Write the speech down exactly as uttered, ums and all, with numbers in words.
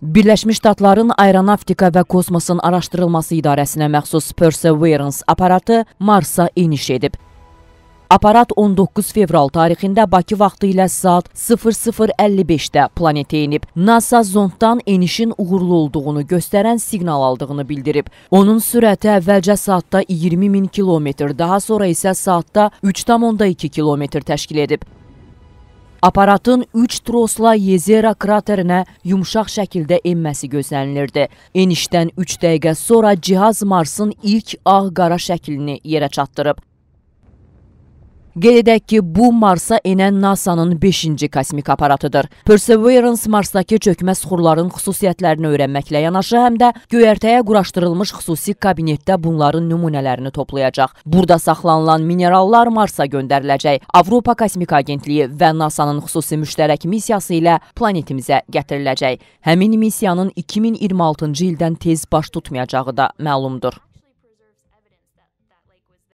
Birləşmiş Ştatların Aeronavtika və Kosmosun Araşdırılması İdarəsinə məxsus Perseverance aparatı Marsa eniş edib. Aparat on doqquz fevral tarixində Bakı vaxtı ilə saat sıfır sıfır əlli beşdə planetə enib. NASA zonddan enişin uğurlu olduğunu göstərən siqnal aldığını bildirib. Onun sürəti əvvəlcə saatda iyirmi min kilometr, daha sonra isə saatda üç tam onda iki kilometr təşkil edib. Aparatın üç trosla Jezero kraterinə yumşaq şəkildə enməsi gözlənilirdi. Enişdən üç dəqiqə sonra cihaz Marsın ilk ağ-qara şəklini yerə çatdırıb. Qeyd edək ki, bu Marsa enən NASA'nın beşinci kosmik aparatıdır. Perseverance Marsdakı çökmə süxurların xüsusiyyətlərini öyrənməklə yanaşı, həm də göyərtəyə quraşdırılmış xüsusi kabinetdə bunların nümunələrini toplayacaq. Burada saxlanılan minerallar Marsa göndəriləcək. Avropa Kosmik Agentliyi və NASA'nın xüsusi müştərək missiyası ilə planetimizə gətiriləcək. Həmin missiyanın iki min iyirmi altıncı ildən tez baş tutmayacağı da məlumdur.